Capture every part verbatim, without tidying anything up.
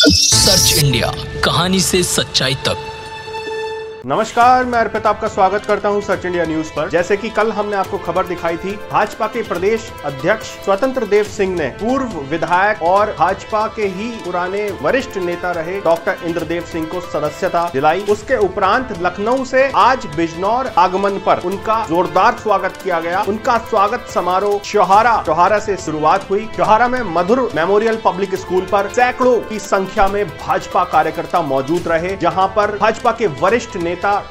Search India, कहानी से सच्चाई तक। नमस्कार, मैं अर्पित आपका स्वागत करता हूं सर्च इंडिया न्यूज पर। जैसे कि कल हमने आपको खबर दिखाई थी, भाजपा के प्रदेश अध्यक्ष स्वतंत्र देव सिंह ने पूर्व विधायक और भाजपा के ही पुराने वरिष्ठ नेता रहे डॉक्टर इंद्रदेव सिंह को सदस्यता दिलाई। उसके उपरांत लखनऊ से आज बिजनौर आगमन पर उनका जोरदार स्वागत किया गया। उनका स्वागत समारोह स्योहारा स्योहारा से शुरुआत हुई। स्योहारा में मधुर मेमोरियल पब्लिक स्कूल पर सैकड़ों की संख्या में भाजपा कार्यकर्ता मौजूद रहे, जहाँ पर भाजपा के वरिष्ठ नेता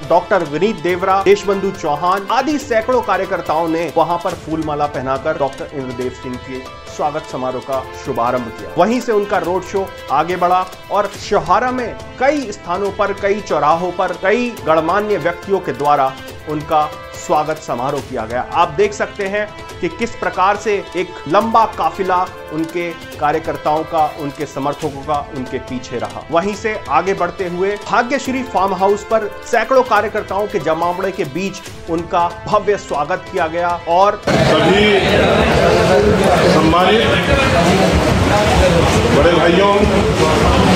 डॉक्टर विनीत देवरा, देशबंधु चौहान आदि सैकड़ों कार्यकर्ताओं ने वहां पर फूलमाला पहनाकर डॉक्टर इंद्रदेव सिंह के स्वागत समारोह का शुभारंभ किया। वहीं से उनका रोड शो आगे बढ़ा और स्योहारा में कई स्थानों पर, कई चौराहों पर, कई गणमान्य व्यक्तियों के द्वारा उनका स्वागत समारोह किया गया। आप देख सकते हैं कि किस प्रकार से एक लंबा काफिला उनके कार्यकर्ताओं का, उनके समर्थकों का उनके पीछे रहा। वहीं से आगे बढ़ते हुए भाग्यश्री फार्म हाउस पर सैकड़ों कार्यकर्ताओं के जमावड़े के बीच उनका भव्य स्वागत किया गया और सभी सम्मानित बड़े भाइयों,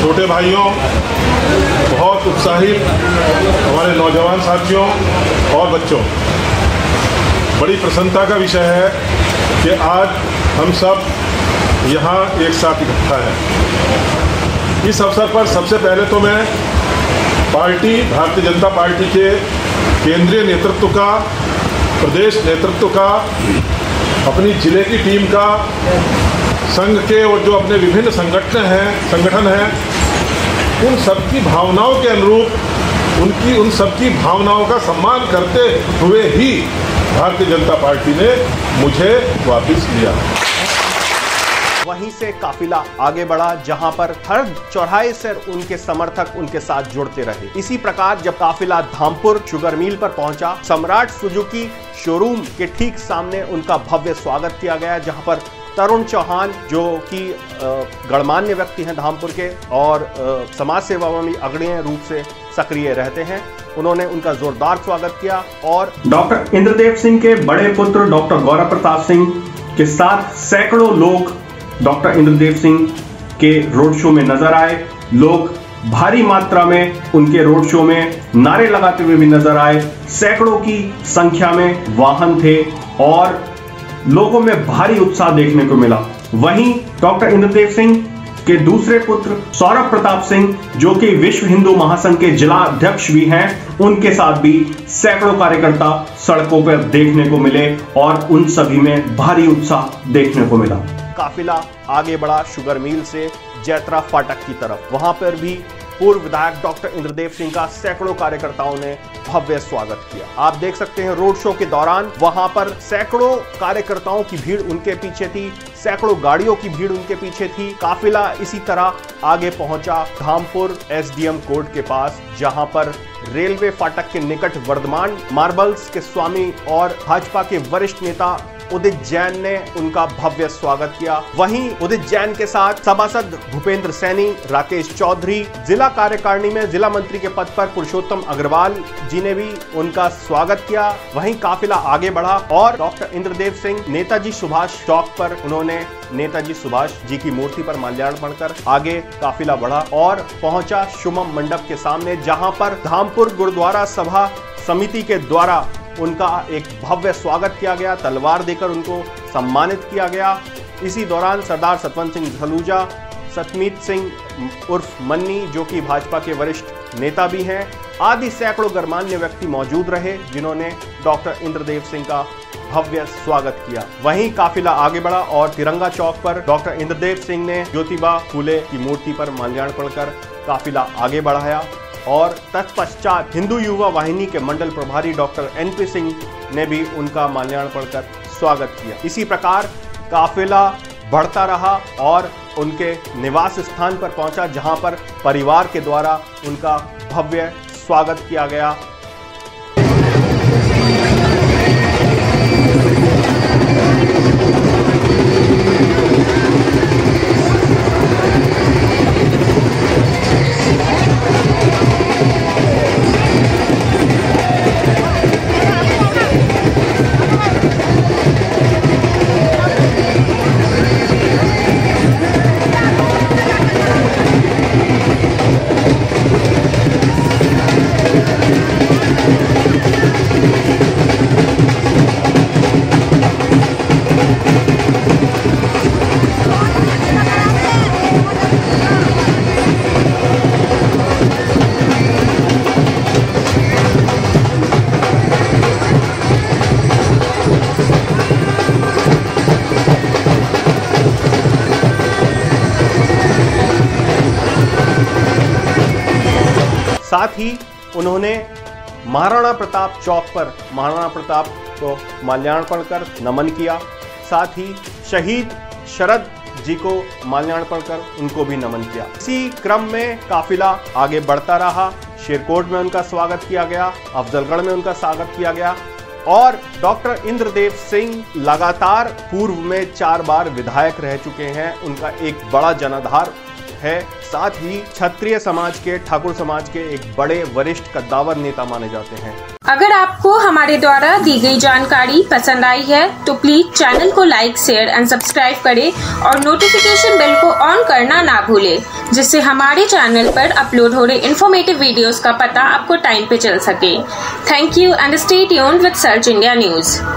छोटे भाइयों, बहुत उत्साहित हमारे नौजवान साथियों और बच्चों, बड़ी प्रसन्नता का विषय है कि आज हम सब यहाँ एक साथ इकट्ठा हैं। इस अवसर पर सबसे पहले तो मैं पार्टी भारतीय जनता पार्टी के केंद्रीय नेतृत्व का, प्रदेश नेतृत्व का, अपनी जिले की टीम का, संघ के और जो अपने विभिन्न संगठन हैं संगठन हैं उन सबकी भावनाओं के अनुरूप उनकी उन सबकी भावनाओं का सम्मान करते हुए ही भारतीय जनता पार्टी ने मुझे वापस लिया। वहीं से काफिला आगे बढ़ा, जहां पर हर चौराहे से उनके समर्थक उनके साथ जुड़ते रहे। इसी प्रकार जब काफिला धामपुर शुगर मिल पर पहुंचा, सम्राट सुजुकी शोरूम के ठीक सामने उनका भव्य स्वागत किया गया, जहां पर तरुण चौहान जो कि गणमान्य व्यक्ति हैं धामपुर के और समाज सेवा में अग्रणी रूप से सक्रिय रहते हैं, उन्होंने उनका जोरदार स्वागत किया। और डॉक्टर इंद्रदेव सिंह के बड़े पुत्र डॉक्टर गौरव प्रताप सिंह के साथ सैकड़ों लोग डॉक्टर इंद्रदेव सिंह के रोड शो में नजर आए। लोग भारी मात्रा में उनके रोड शो में नारे लगाते हुए भी नजर आए। सैकड़ों की संख्या में वाहन थे और लोगों में भारी उत्साह देखने को मिला। वहीं डॉक्टर इंद्रदेव सिंह के दूसरे पुत्र सौरभ प्रताप सिंह जो कि विश्व हिंदू महासंघ के जिला अध्यक्ष भी हैं, उनके साथ भी सैकड़ों कार्यकर्ता सड़कों पर देखने को मिले और उन सभी में भारी उत्साह देखने को मिला। काफिला आगे बढ़ा शुगर मिल से जैत्रा फाटक की तरफ। वहां पर भी पूर्व विधायक डॉक्टर इंद्रदेव सिंह का सैकड़ों कार्यकर्ताओं ने भव्य स्वागत किया। आप देख सकते हैं रोड शो के दौरान वहां पर सैकड़ों कार्यकर्ताओं की भीड़ उनके पीछे थी, सैकड़ों गाड़ियों की भीड़ उनके पीछे थी। काफिला इसी तरह आगे पहुंचा धामपुर एसडीएम कोर्ट के पास, जहां पर रेलवे फाटक के निकट वर्दमान मार्बल्स के स्वामी और भाजपा के वरिष्ठ नेता उदय जैन ने उनका भव्य स्वागत किया। वहीं उदय जैन के साथ सभासद भूपेंद्र सैनी, राकेश चौधरी, जिला कार्यकारिणी में जिला मंत्री के पद पर पुरुषोत्तम अग्रवाल जी ने भी उनका स्वागत किया। वहीं काफिला आगे बढ़ा और डॉक्टर इंद्रदेव सिंह नेताजी सुभाष चौक पर उन्होंने नेताजी सुभाष जी की मूर्ति पर माल्यार्पण कर आगे काफिला बढ़ा और पहुंचा शुमम मंडप के सामने, जहाँ पर धामपुर गुरुद्वारा सभा समिति के द्वारा उनका एक भव्य स्वागत किया गया। तलवार देकर उनको सम्मानित किया गया। इसी दौरान सरदार सतवन सिंह धलुजा, सतमीत सिंह उर्फ मन्नी जो कि भाजपा के वरिष्ठ नेता भी हैं, आदि सैकड़ों गणमान्य व्यक्ति मौजूद रहे, जिन्होंने डॉक्टर इंद्रदेव सिंह का भव्य स्वागत किया। वहीं काफिला आगे बढ़ा और तिरंगा चौक पर डॉक्टर इंद्रदेव सिंह ने ज्योतिबा फुले की मूर्ति पर माल्यार्पण कर काफिला आगे बढ़ाया। और तत्पश्चात हिंदू युवा वाहिनी के मंडल प्रभारी डॉक्टर एन पी सिंह ने भी उनका माल्यार्पण कर स्वागत किया। इसी प्रकार काफिला बढ़ता रहा और उनके निवास स्थान पर पहुंचा, जहां पर परिवार के द्वारा उनका भव्य स्वागत किया गया। साथ ही उन्होंने महाराणा प्रताप चौक पर महाराणा प्रताप को माल्यार्पण कर नमन किया, साथ ही शहीद शरद जी को माल्यार्पण कर उनको भी नमन किया। इसी क्रम में काफिला आगे बढ़ता रहा। शेरकोट में उनका स्वागत किया गया, अफजलगढ़ में उनका स्वागत किया गया और डॉक्टर इंद्रदेव सिंह लगातार पूर्व में चार बार विधायक रह चुके हैं, उनका एक बड़ा जनाधार है। साथ ही क्षत्रिय समाज के, ठाकुर समाज के एक बड़े वरिष्ठ कद्दावर नेता माने जाते हैं। अगर आपको हमारे द्वारा दी गई जानकारी पसंद आई है तो प्लीज चैनल को लाइक, शेयर एंड सब्सक्राइब करें और नोटिफिकेशन बेल को ऑन करना ना भूलें, जिससे हमारे चैनल पर अपलोड हो रहे इन्फॉर्मेटिव वीडियोस का पता आपको टाइम पे चल सके। Thank you and stay tuned with search India news.